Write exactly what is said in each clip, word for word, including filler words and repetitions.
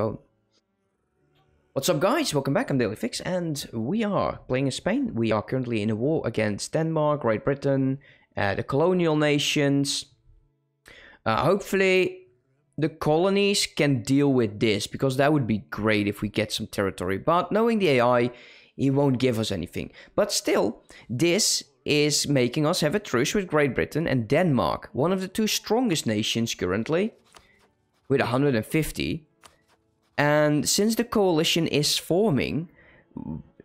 phone. What's up guys, welcome back, I'm Dailyfix, and we are playing in Spain. We are currently in a war against Denmark, Great Britain, uh, the colonial nations. Uh, hopefully the colonies can deal with this, because that would be great if we get some territory. But knowing the A I, it won't give us anything. But still, this is making us have a truce with Great Britain and Denmark, one of the two strongest nations currently, with one hundred fifty. And since the coalition is forming,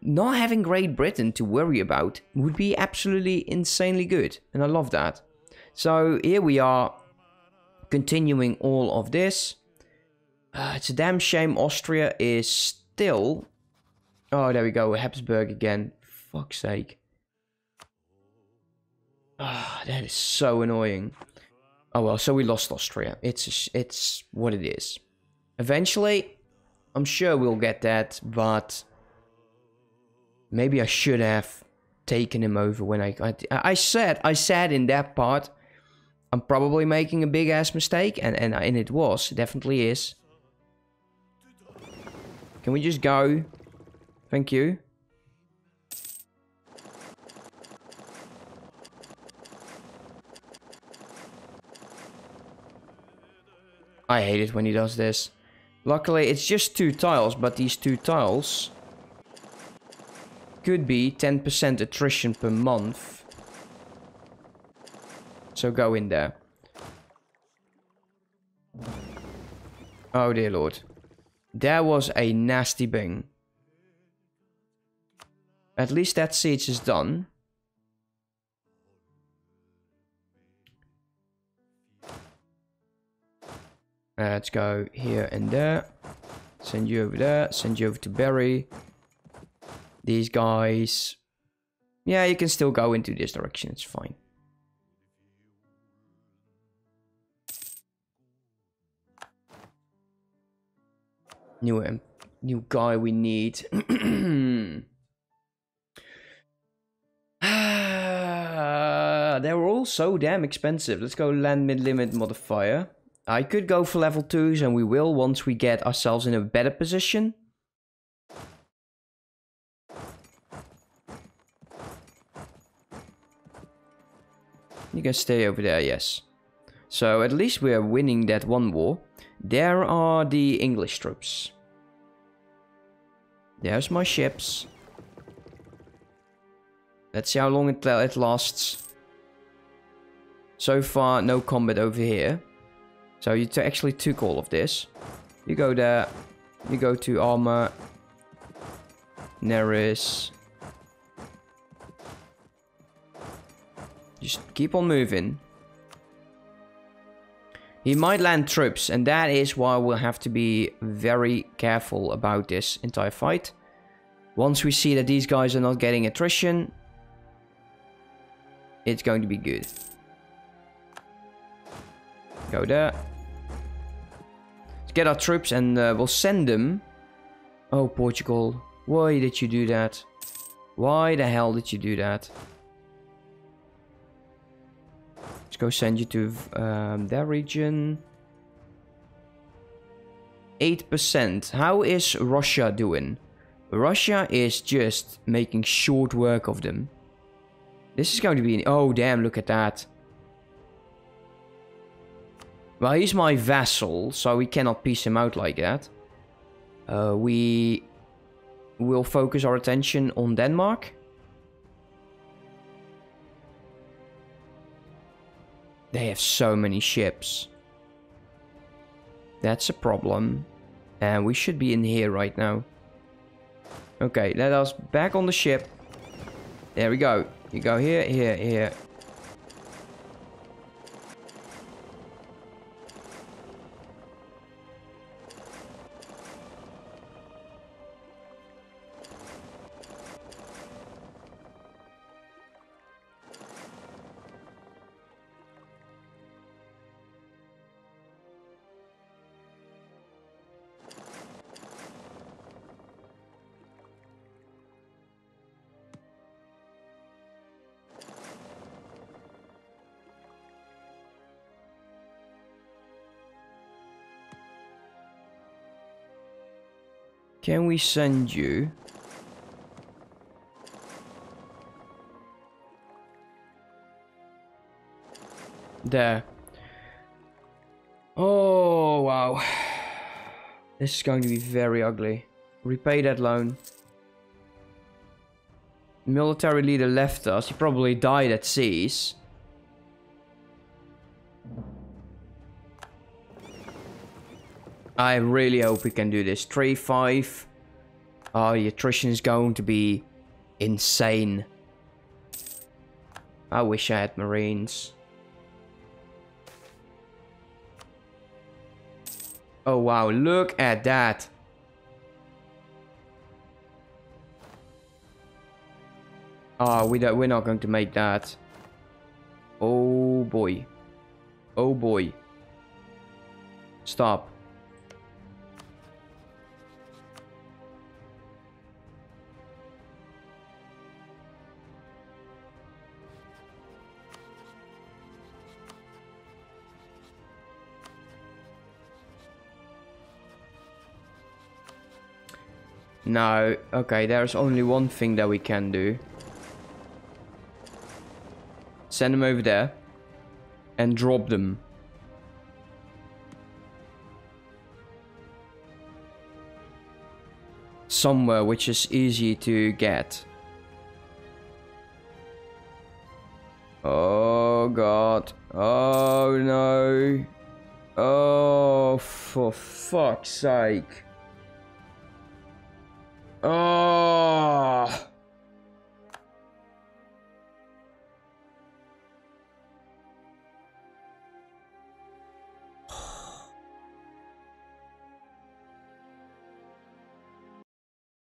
not having Great Britain to worry about would be absolutely insanely good. And I love that. So here we are, continuing all of this. Uh, it's a damn shame Austria is still... Oh, there we go, Habsburg again. Fuck's sake. Ah, oh, that is so annoying. Oh well, so we lost Austria. It's it's what it is. Eventually, I'm sure we'll get that, but maybe I should have taken him over when I... I, I said, I said in that part, I'm probably making a big-ass mistake, and, and, and it was, it definitely is. Can we just go? Thank you. I hate it when he does this. Luckily, it's just two tiles, but these two tiles could be ten percent attrition per month. So go in there. Oh dear lord. There was a nasty bing. At least that siege is done. Uh, let's go here and there. Send you over there. Send you over to Barry. These guys. Yeah, you can still go into this direction. It's fine. New um, new guy we need. Ah, they were all so damn expensive. Let's go land mid-limit modifier. I could go for level twos, and we will once we get ourselves in a better position. You can stay over there, yes. So at least we are winning that one war. There are the English troops. There's my ships. Let's see how long it, it lasts. So far, no combat over here. So you t actually took all of this. You go there. You go to Armor. Neris. Just keep on moving. He might land troops. And that is why we'll have to be very careful about this entire fight. Once we see that these guys are not getting attrition, it's going to be good. Go there. Get our troops and uh, we'll send them. Oh, Portugal. Why did you do that? Why the hell did you do that? Let's go send you to um, their region. eight percent. How is Russia doing? Russia is just making short work of them. This is going to be... An oh, damn, look at that. Well, he's my vassal, so we cannot piece him out like that. Uh, we will focus our attention on Denmark. They have so many ships. That's a problem. And we should be in here right now. Okay, let us back on the ship. There we go. You go here, here, here. Can we send you? There. Oh, wow. This is going to be very ugly. Repay that loan. Military leader left us. He probably died at seas. I really hope we can do this. three five. Oh, the attrition is going to be insane. I wish I had Marines. Oh, wow. Look at that. Oh, we don't, we're not going to make that. Oh, boy. Oh, boy. Stop. No, okay, there's only one thing that we can do. Send them over there and drop them. Somewhere which is easy to get. Oh god. Oh no. Oh, for fuck's sake. Oh.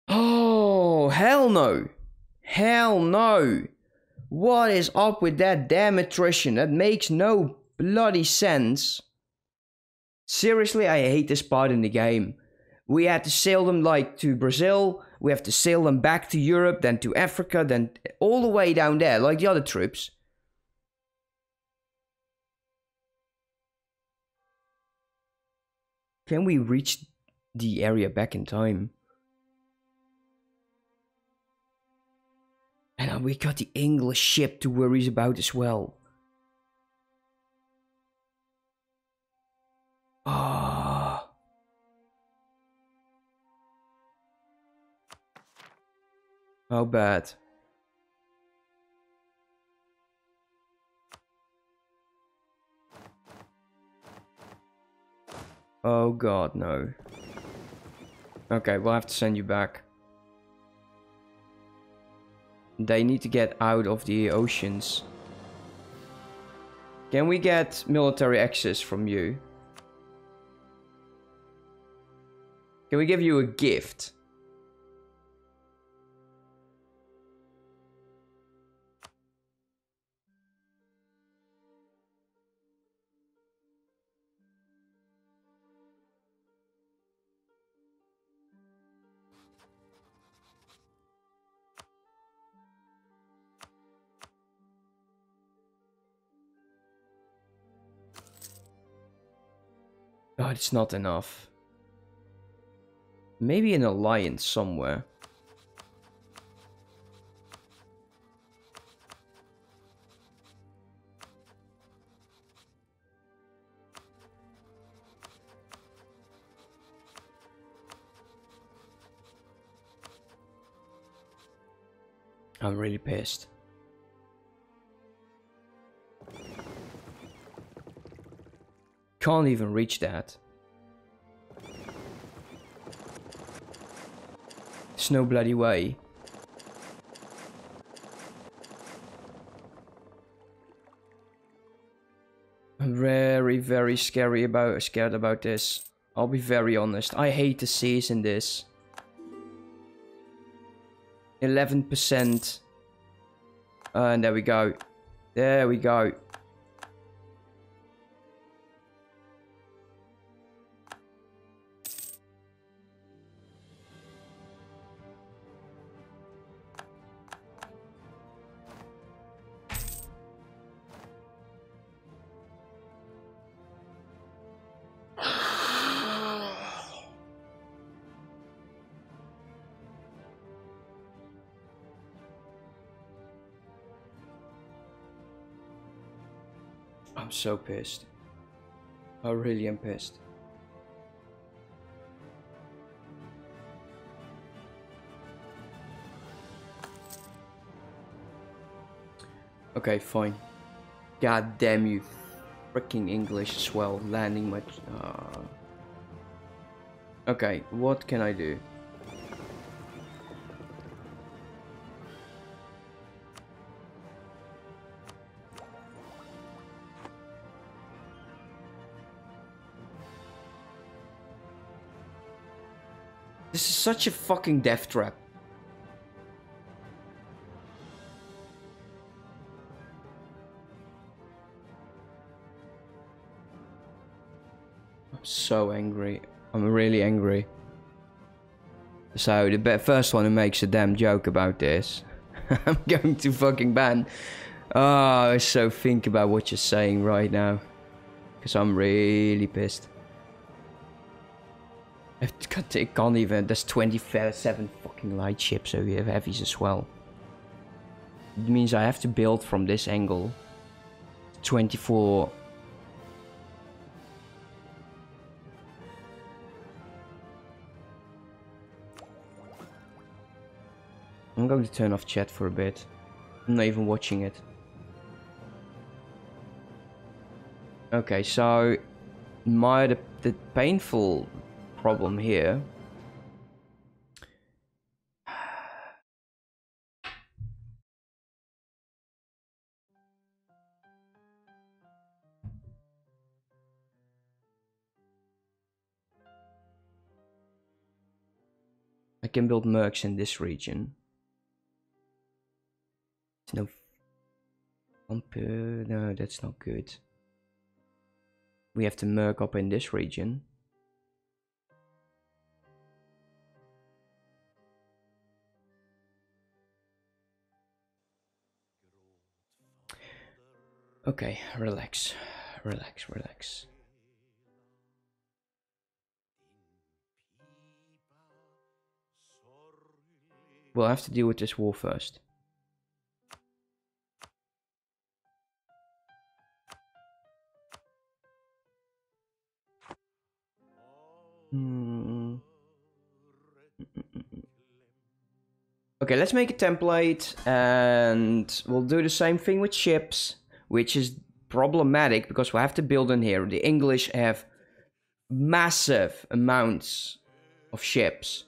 Oh, hell no. Hell no. What is up with that damn attrition? That makes no bloody sense. Seriously, I hate this part in the game. We had to sail them like to Brazil, we have to sail them back to Europe, then to Africa, then all the way down there, like the other troops. Can we reach the area back in time? And we got the English ship to worry about as well. Oh. How bad. Oh god, no. Okay, we'll have to send you back. They need to get out of the oceans. Can we get military access from you? Can we give you a gift? Oh, it's not enough. Maybe an alliance somewhere. I'm really pissed. Can't even reach that. There's no bloody way. I'm very, very scary about, scared about this. I'll be very honest. I hate the seas in this. eleven percent. And there we go. There we go. I'm so pissed. I really am pissed. Okay, fine. God damn you, freaking English swell, landing my... Uh... Okay, what can I do? This is such a fucking death trap. So angry. I'm really angry. So the first one who makes a damn joke about this, I'm going to fucking ban. Oh, so think about what you're saying right now, because I'm really pissed. I can't, I can't even. There's twenty-seven fucking light ships over here, heavies as well. It means I have to build from this angle. twenty-four. I'm going to turn off chat for a bit. I'm not even watching it. Okay, so my the, the painful problem here. I can build mercs in this region. No, no, that's not good. We have to merc up in this region. Okay, relax, relax, relax. We'll have to deal with this war first. Mm. Okay, let's make a template and we'll do the same thing with ships, which is problematic because we'll have to build in here. The English have massive amounts of ships.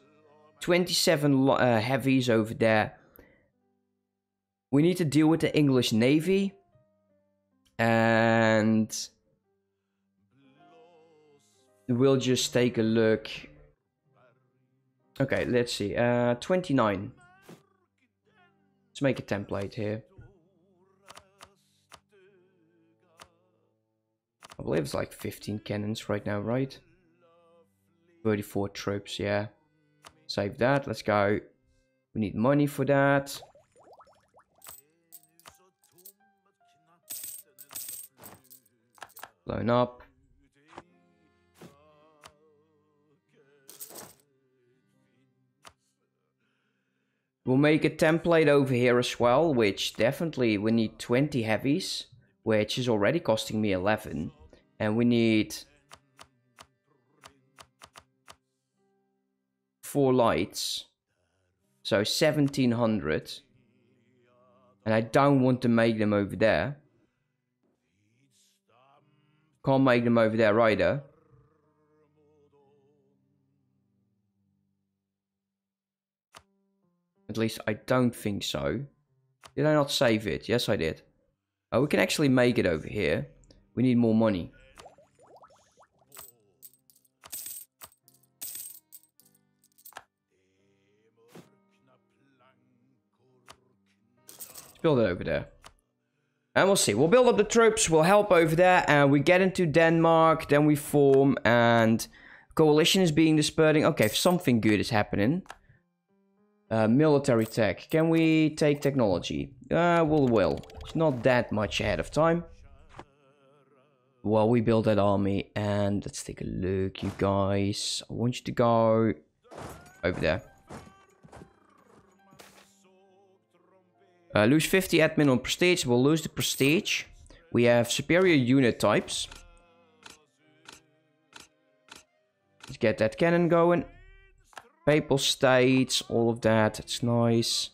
twenty-seven uh, heavies over there. We need to deal with the English Navy and... We'll just take a look. Okay, let's see. Uh, twenty-nine. Let's make a template here. I believe it's like fifteen cannons right now, right? thirty-four troops, yeah. Save that, let's go. We need money for that. Blown up. We'll make a template over here as well, which definitely we need twenty heavies, which is already costing me eleven. And we need four lights, so seventeen hundred. And I don't want to make them over there. Can't make them over there either. At least I don't think so. Did I not save it? Yes, I did. Oh, we can actually make it over here. We need more money. Let's build it over there. And we'll see. We'll build up the troops. We'll help over there. And we get into Denmark. Then we form. And coalition is being dispersing. Okay, if something good is happening. Uh, military tech. Can we take technology? Uh, we'll will. It's not that much ahead of time. Well, we build that army and let's take a look, you guys. I want you to go over there. Uh, lose fifty admin on prestige. We'll lose the prestige. We have superior unit types. Let's get that cannon going. Papal states, all of that. It's nice.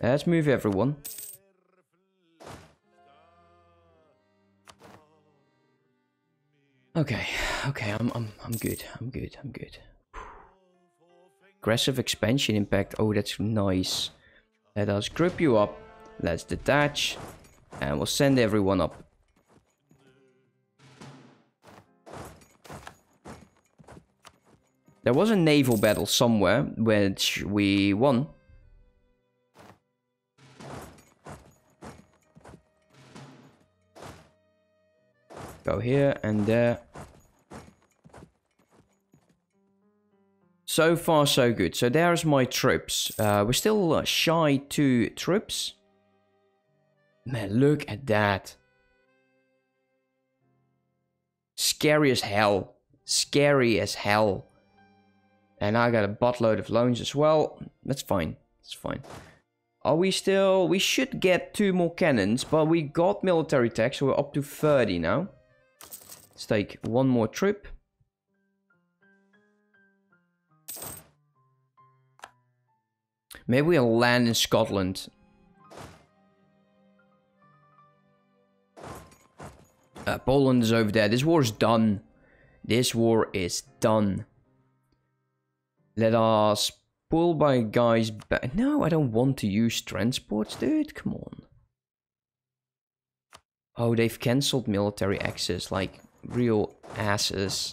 Let's move everyone. Okay, okay, I'm I'm I'm good. I'm good. I'm good. Aggressive expansion impact. Oh, that's nice. Let us group you up. Let's detach, and we'll send everyone up. There was a naval battle somewhere which we won. Go here and there. So far, so good. So there's my troops. Uh, we're still uh, shy two troops. Man, look at that. Scary as hell. Scary as hell. And I got a buttload of loans as well. That's fine. That's fine. Are we still... We should get two more cannons, but we got military tax, so we're up to thirty now. Let's take one more trip. Maybe we'll land in Scotland. Uh, Poland is over there. This war is done. This war is done. Let us pull my guys back. No, I don't want to use transports, dude. Come on. Oh, they've cancelled military access like... Real asses.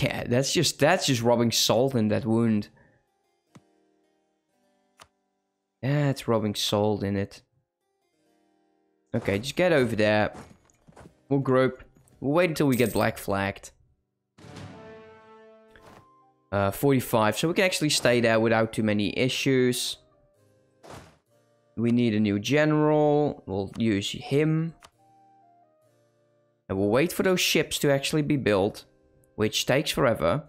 Yeah, that's just that's just rubbing salt in that wound. Yeah, it's rubbing salt in it. Okay, just get over there. We'll group. We'll wait until we get black flagged. Uh, forty-five. So we can actually stay there without too many issues. We need a new general. We'll use him. And we'll wait for those ships to actually be built, which takes forever.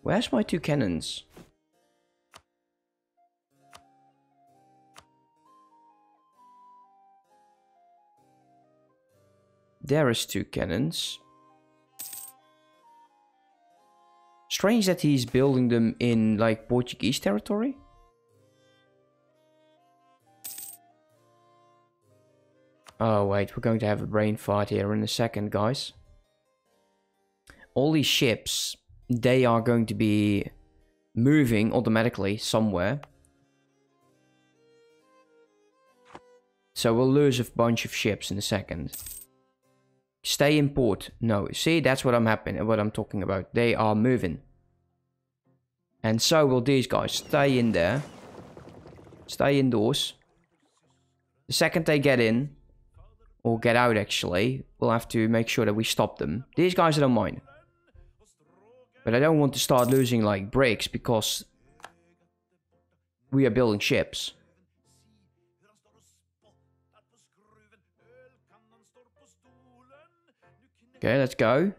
Where's my two cannons? There is two cannons. Strange that he's building them in, like, Portuguese territory. Oh, wait, we're going to have a brain fart here in a second, guys. All these ships, they are going to be moving automatically somewhere. So we'll lose a bunch of ships in a second. Stay in port. No, see, that's what I'm happening, what I'm talking about. They are moving. And so will these guys. Stay in there. Stay indoors. The second they get in... Or get out, actually. We'll have to make sure that we stop them. These guys I don't mind. But I don't want to start losing, like, breaks because we are building ships. Okay, let's go.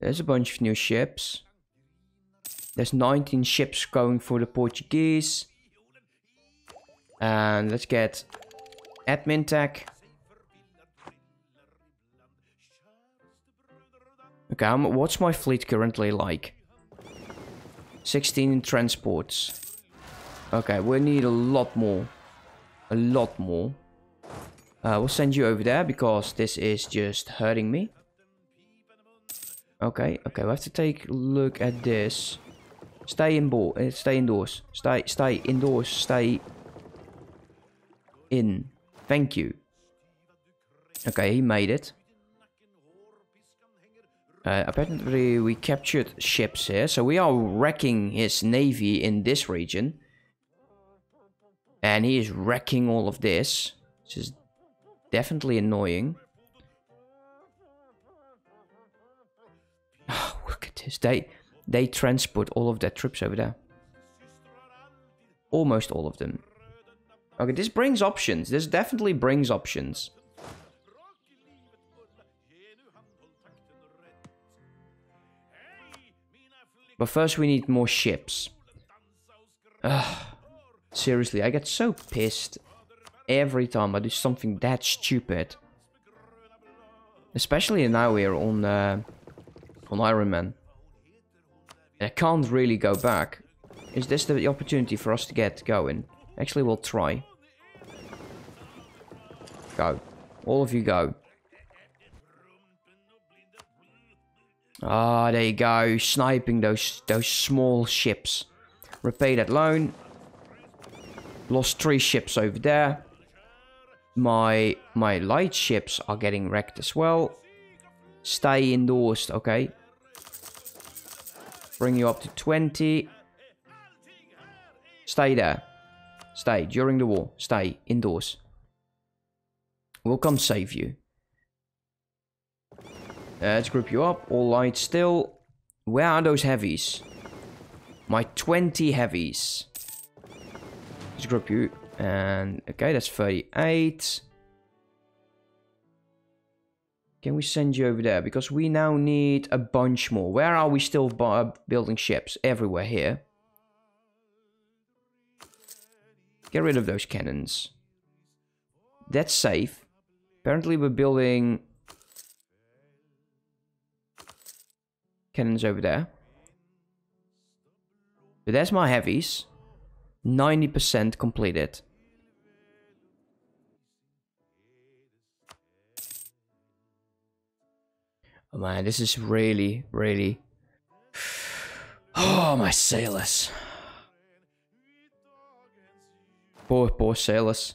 There's a bunch of new ships. There's nineteen ships going for the Portuguese. And let's get... Admin tech. Okay, I'm, what's my fleet currently like? sixteen transports. Okay, we need a lot more. A lot more. Uh, we'll send you over there because this is just hurting me. Okay, okay, we have to take a look at this. Stay in ball. Uh, stay indoors. Stay, stay indoors. Stay in. Thank you. Okay, he made it. Uh, apparently we captured ships here. So we are wrecking his navy in this region. And he is wrecking all of this. Which is definitely annoying. Oh, look at this. They, they transport all of their troops over there. Almost all of them. Okay, this brings options. This definitely brings options. But first we need more ships. Ugh. Seriously, I get so pissed every time I do something that stupid. Especially now here on uh, on Iron Man. I can't really go back. Is this the opportunity for us to get going? Actually, we'll try. Go. All of you go. Ah, there you go. Sniping those those small ships. Repay that loan. Lost three ships over there. My my light ships are getting wrecked as well. Stay indoors, okay. Bring you up to twenty. Stay there. Stay during the war. Stay indoors. We'll come save you. Uh, let's group you up. All light still. Where are those heavies? My twenty heavies. Let's group you. And okay, that's thirty-eight. Can we send you over there? Because we now need a bunch more. Where are we still building ships? Everywhere here. Get rid of those cannons. That's safe. Apparently we're building cannons over there. But that's my heavies. ninety percent completed. Oh man, this is really, really... Oh, my sailors. Poor, poor sailors.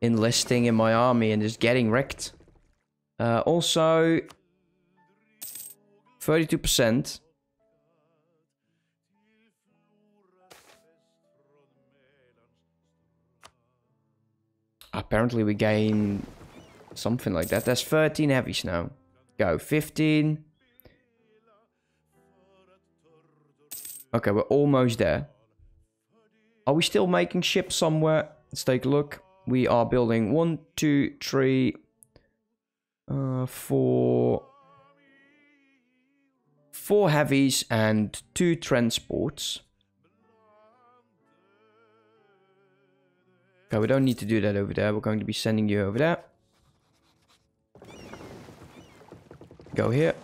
Enlisting in my army and just getting wrecked. Uh, also... thirty-two percent. Apparently we gain something like that. There's thirteen heavies now. Go, fifteen. Okay, we're almost there. Are we still making ships somewhere? Let's take a look. We are building one, two, three, uh, four, four heavies and two transports. Okay, we don't need to do that over there. We're going to be sending you over there. Go here.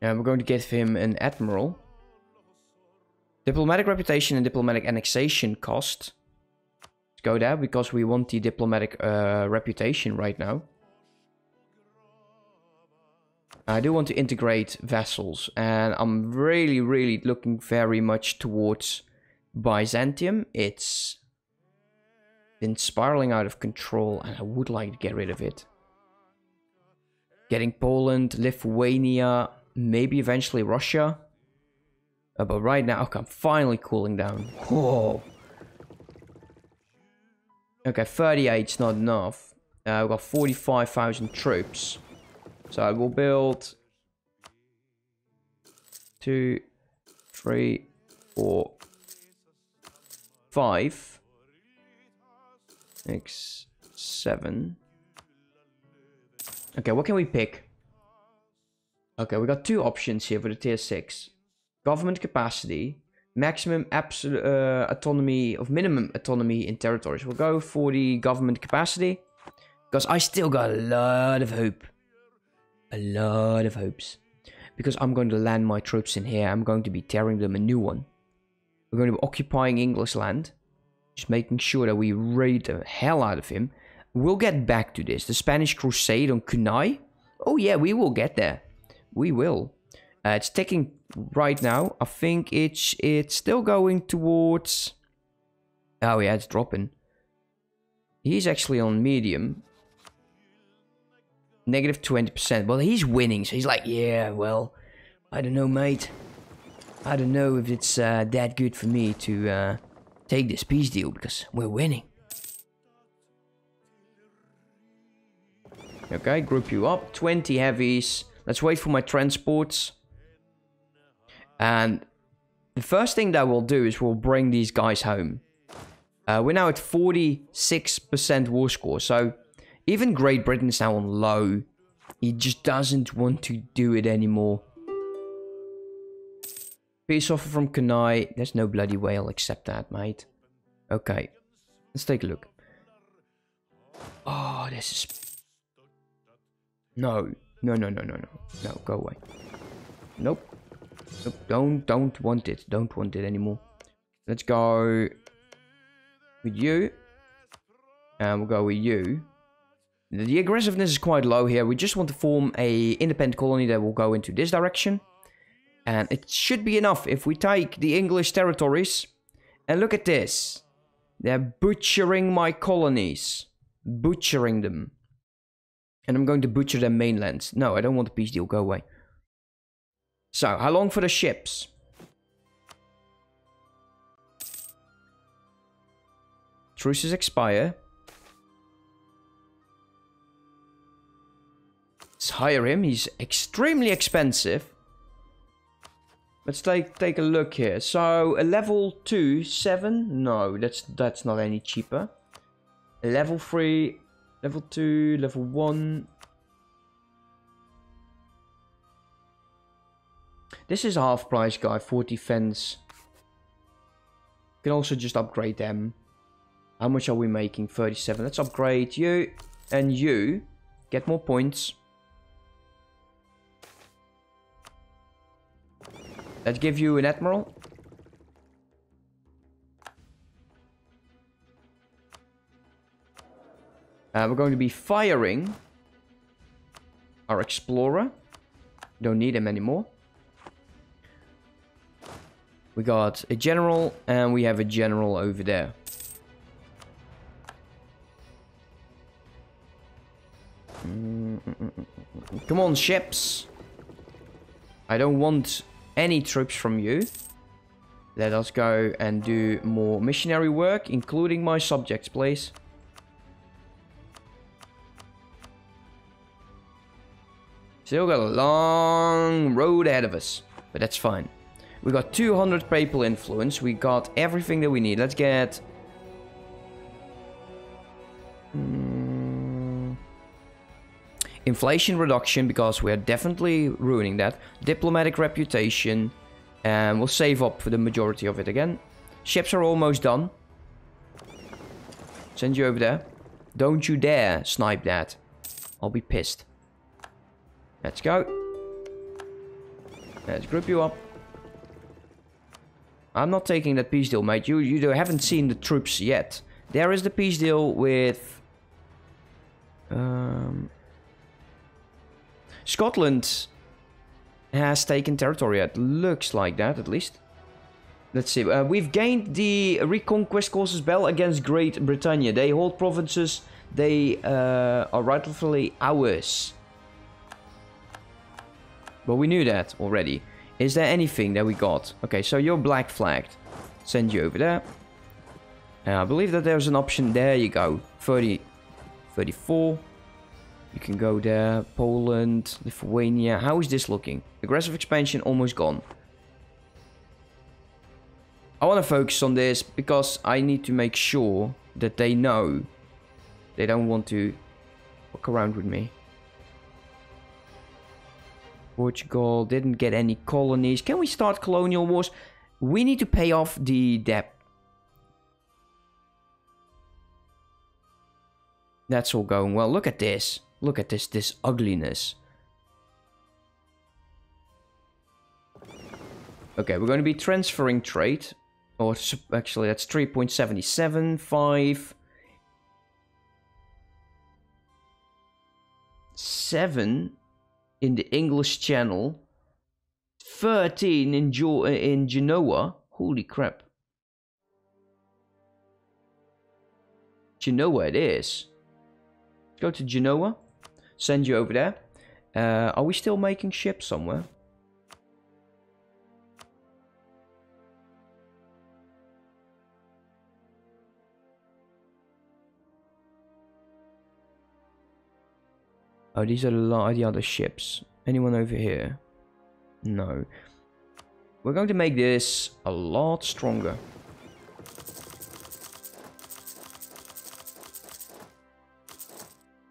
And we're going to give him an admiral. Diplomatic reputation and diplomatic annexation cost. Let's go there because we want the diplomatic uh, reputation right now. I do want to integrate vassals, and I'm really, really looking very much towards Byzantium. It's been spiraling out of control, and I would like to get rid of it. Getting Poland, Lithuania, maybe eventually Russia. Uh, but right now, okay, I'm finally cooling down. Whoa. Okay, thirty-eight's not enough. Uh, we've got forty-five thousand troops. So we'll build two, three, four, five, six, seven. Okay, what can we pick? Okay, we got two options here for the tier six. Government capacity, maximum absolute uh, autonomy of minimum autonomy in territories. We'll go for the government capacity because I still got a lot of hope. A lot of hopes. Because I'm going to land my troops in here. I'm going to be tearing them a new one. We're going to be occupying English land. Just making sure that we raid the hell out of him. We'll get back to this. The Spanish Crusade on Kunai. Oh yeah, we will get there. We will. Uh, it's ticking right now. I think it's, it's still going towards... Oh yeah, it's dropping. He's actually on medium. Negative twenty percent. Well, he's winning, so he's like, yeah, well, I don't know, mate. I don't know if it's uh, that good for me to uh, take this peace deal, because we're winning. Okay, group you up. twenty heavies. Let's wait for my transports. And the first thing that we'll do is we'll bring these guys home. Uh, we're now at forty-six percent war score, so... Even Great Britain is now on low He just doesn't want to do it anymore. Peace offer from Kanai. There's no bloody way I'll accept that, mate. Okay. Let's take a look. Oh, this is... No. No, no, no, no, no. No, go away. Nope. Nope. Don't, don't want it. Don't want it anymore. Let's go... with you. And we'll go with you. The aggressiveness is quite low here. We just want to form a independent colony that will go into this direction. And it should be enough if we take the English territories. And look at this. They're butchering my colonies. Butchering them. And I'm going to butcher their mainlands. No, I don't want a peace deal. Go away. So, how long for the ships? Truces expire. Let's hire him. He's extremely expensive. Let's take take a look here. So a level two seven. No, that's that's not any cheaper. A level three, level two, level one. This is a half price guy. Forty fence. Can also just upgrade them. How much are we making? Thirty-seven. Let's upgrade you and you. Get more points. Let's give you an admiral. Uh, we're going to be firing our explorer. Don't need him anymore. We got a general and we have a general over there. Mm-hmm. Come on, ships. I don't want... any troops from you. Let us go and do more missionary work, including my subjects, please. Still got a long road ahead of us, but that's fine. We got two hundred papal influence. We got everything that we need. Let's get... inflation reduction, because we're definitely ruining that. Diplomatic reputation. And we'll save up for the majority of it again. Ships are almost done. Send you over there. Don't you dare snipe that. I'll be pissed. Let's go. Let's group you up. I'm not taking that peace deal, mate. You, you haven't seen the troops yet. There is the peace deal with... Um... Scotland has taken territory. It looks like that, at least. Let's see. Uh, we've gained the Reconquest Causes Bell against Great Britannia. They hold provinces. They uh, are rightfully ours. But we knew that already. Is there anything that we got? Okay, so you're black flagged. Send you over there. And I believe that there's an option. There you go. thirty, thirty-four. You can go there, Poland, Lithuania. How is this looking? Aggressive expansion almost gone. I want to focus on this because I need to make sure that they know they don't want to walk around with me. Portugal didn't get any colonies. Can we start colonial wars? We need to pay off the debt. That's all going well. Look at this. Look at this, this ugliness. Okay, we're going to be transferring trade. Or actually, that's three point seven seven five. seven in the English Channel. thirteen in, jo in Genoa. Holy crap. Genoa it is. Go to Genoa. Send you over there. Uh, are we still making ships somewhere? Oh, these are the other ships. Anyone over here? No. We're going to make this a lot stronger.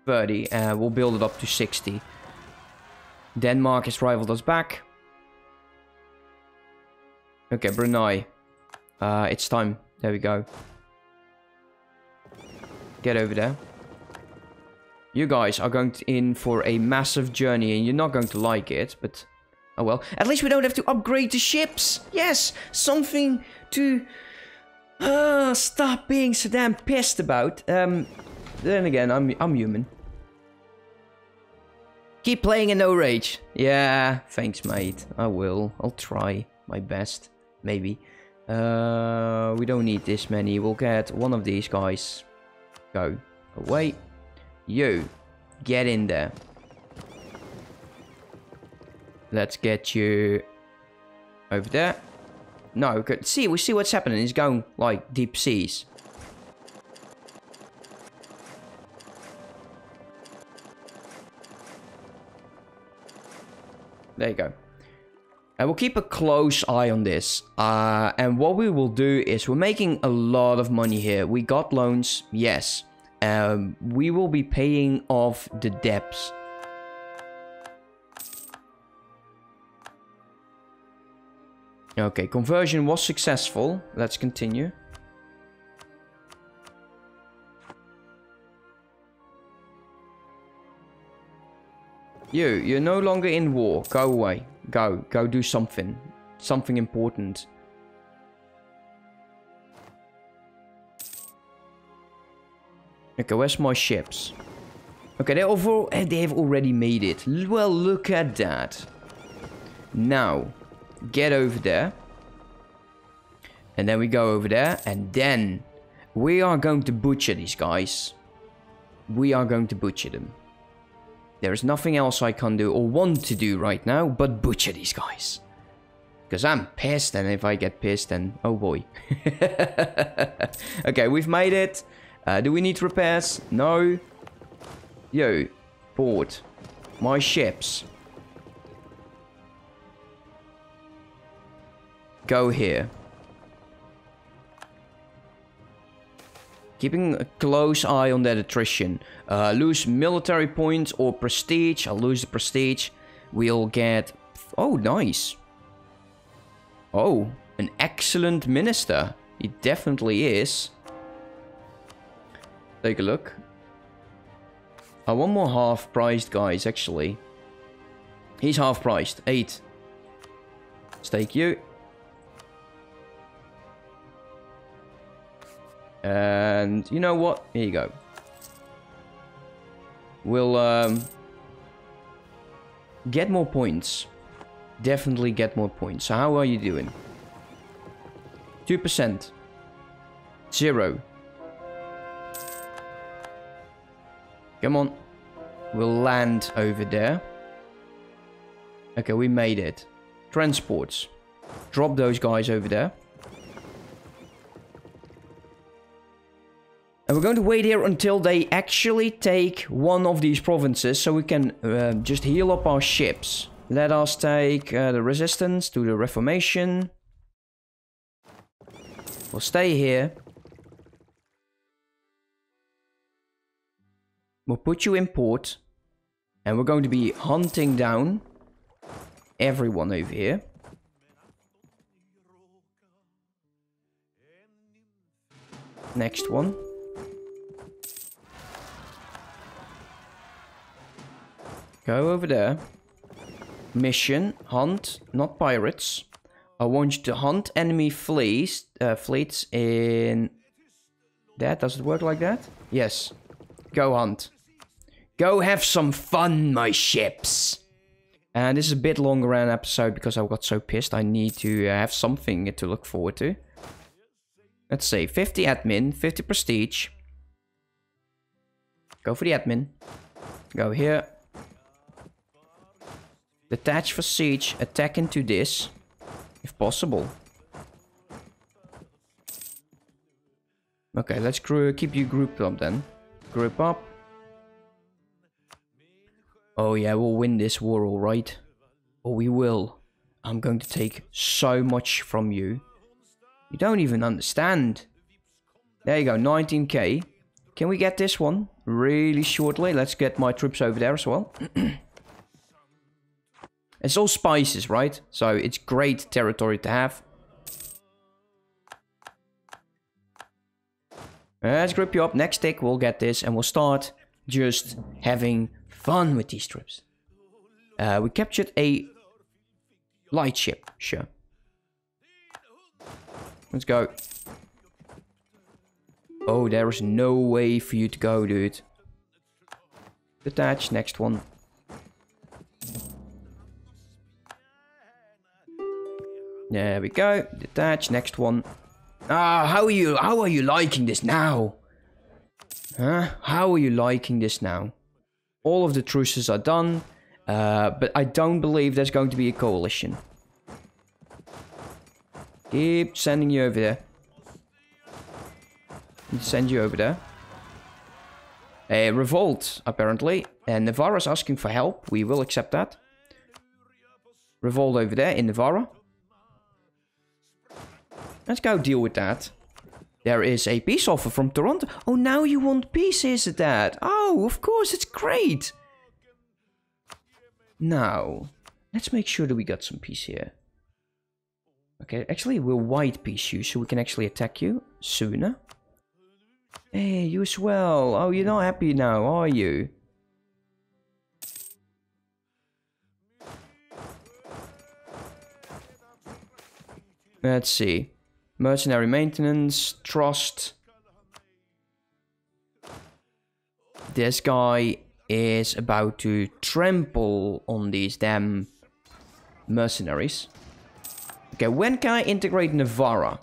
thirty, uh, we'll build it up to sixty. Denmark has rivaled us back. Okay, Brunei. Uh, it's time. There we go. Get over there. You guys are going to in for a massive journey, and you're not going to like it, but... oh well. At least we don't have to upgrade the ships! Yes! Something to... Uh, stop being so damn pissed about. Um, then again, I'm, I'm human. Keep playing in no rage. Yeah, thanks, mate. I will. I'll try my best. Maybe. Uh, we don't need this many. We'll get one of these guys. Go away. You, get in there. Let's get you over there. No, see, we see what's happening. It's going like deep seas. There you go. And we'll keep a close eye on this. Uh, and what we will do is we're making a lot of money here. We got loans, yes. Um, we will be paying off the debts. Okay, conversion was successful. Let's continue. You, you're no longer in war. Go away. Go, go do something. Something important. Okay, where's my ships? Okay, they overall, they've already made it. Well, look at that. Now, get over there. And then we go over there. And then, we are going to butcher these guys. We are going to butcher them. There is nothing else I can do or want to do right now, but butcher these guys. Because I'm pissed, and if I get pissed, then oh boy. Okay, we've made it. Uh, do we need repairs? No. Yo, board. My ships. Go here. Keeping a close eye on that attrition. Uh, lose military points or prestige. I'll lose the prestige. We'll get... oh, nice. Oh, an excellent minister. He definitely is. Take a look. I want more half-priced guys, actually. He's half-priced. Eight. Let's take you. And you know what? Here you go. We'll um, get more points. Definitely get more points. So how are you doing? two percent. Zero. Come on. We'll land over there. Okay, we made it. Transports. Drop those guys over there. And we're going to wait here until they actually take one of these provinces, so we can uh, just heal up our ships. Let us take uh, the resistance to the Reformation. We'll stay here. We'll put you in port. And we're going to be hunting down everyone over here. Next one. Go over there. Mission, hunt, not pirates. I want you to hunt enemy fleets, uh, fleets in... that, does it work like that? Yes. Go hunt. Go have some fun, my ships. And this is a bit longer an episode because I got so pissed. I need to have something to look forward to. Let's see, fifty admin, fifty prestige. Go for the admin. Go here. Detach for siege, attack into this, if possible. Okay, let's keep you grouped up then. Group up. Oh yeah, we'll win this war, alright. Or we will. I'm going to take so much from you. You don't even understand. There you go, nineteen K. Can we get this one really shortly? Let's get my troops over there as well. It's all spices, right? So it's great territory to have. Let's grip you up. Next tick, we'll get this and we'll start just having fun with these trips. Uh, we captured a light ship. Sure. Let's go. Oh, there is no way for you to go, dude. Detach, next one. There we go. Detach, next one. Ah, how are you? How are you liking this now? Huh? How are you liking this now? All of the truces are done, uh, but I don't believe there's going to be a coalition. Keep sending you over there. Send you over there. A revolt, apparently. And Navarra's asking for help. We will accept that. Revolt over there in Navarra. Let's go deal with that. There is a peace offer from Toronto. Oh, now you want peace, is it that? Oh, of course, it's great. Now, let's make sure that we got some peace here. Okay, actually, we'll white peace you, so we can actually attack you sooner. Hey, you as well. Oh, you're not happy now, are you? Let's see. Mercenary maintenance, trust. This guy is about to trample on these damn mercenaries. Okay, when can I integrate Navarra?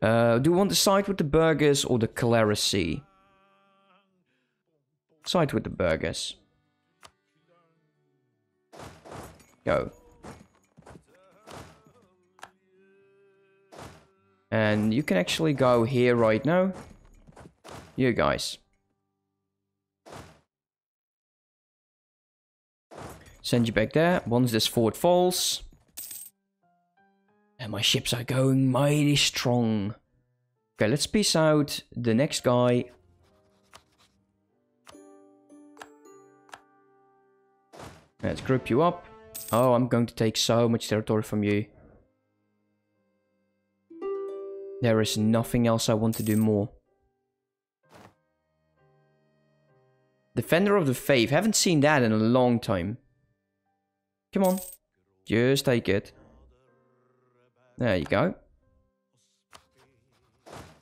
Uh, do you want to side with the burghers or the clerisy? Side with the burghers. Go. And you can actually go here right now. You guys. Send you back there. Once this fort falls. And my ships are going mighty strong. Okay, let's peace out the next guy. Let's group you up. Oh, I'm going to take so much territory from you. There is nothing else I want to do more. Defender of the Faith. Haven't seen that in a long time. Come on. Just take it. There you go.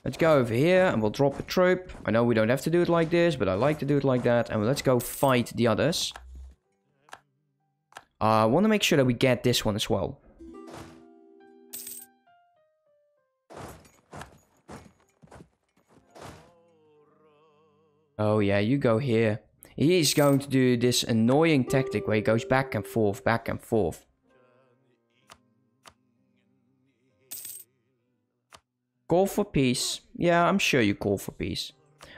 Let's go over here and we'll drop a troop. I know we don't have to do it like this, but I like to do it like that. And let's go fight the others. I want to make sure that we get this one as well. Oh yeah, you go here. He's going to do this annoying tactic where he goes back and forth, back and forth. Call for peace. Yeah, I'm sure you call for peace.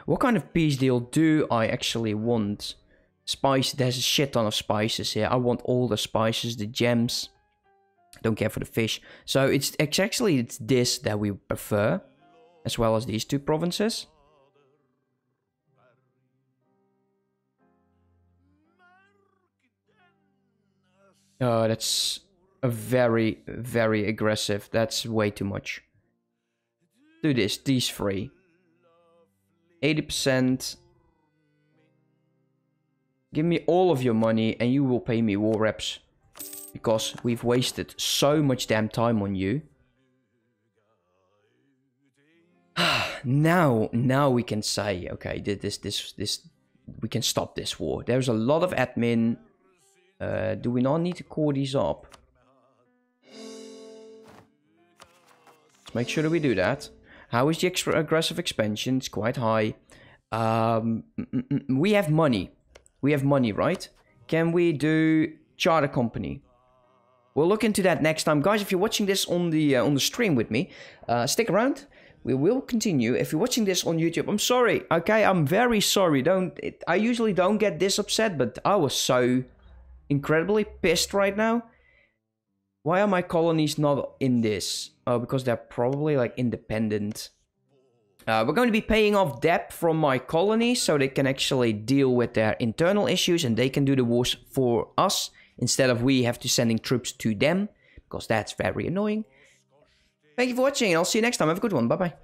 What kind of peace deal do I actually want? Spice. There's a shit ton of spices here. I want all the spices, the gems. Don't care for the fish. So it's, it's actually it's this that we prefer. As well as these two provinces. Oh, that's a very, very aggressive. That's way too much. Do this. These three. eighty percent. Give me all of your money and you will pay me war reps. Because we've wasted so much damn time on you. Now, now we can say, okay, this, this, this, we can stop this war. There's a lot of admin. Uh, do we not need to core these up? Let's make sure that we do that. How is the extra aggressive expansion? It's quite high. Um, we have money. We have money, right? Can we do charter company? We'll look into that next time. Guys, if you're watching this on the uh, on the stream with me, uh, stick around. We will continue. If you're watching this on YouTube, I'm sorry. Okay, I'm very sorry. Don't. It, I usually don't get this upset, but I was so... incredibly pissed right now. Why are my colonies not in this? Oh, because they're probably like independent. Uh, we're going to be paying off debt from my colony so they can actually deal with their internal issues and they can do the wars for us instead of we have to sending troops to them, because that's very annoying. Thank you for watching and I'll see you next time. Have a good one. Bye-bye.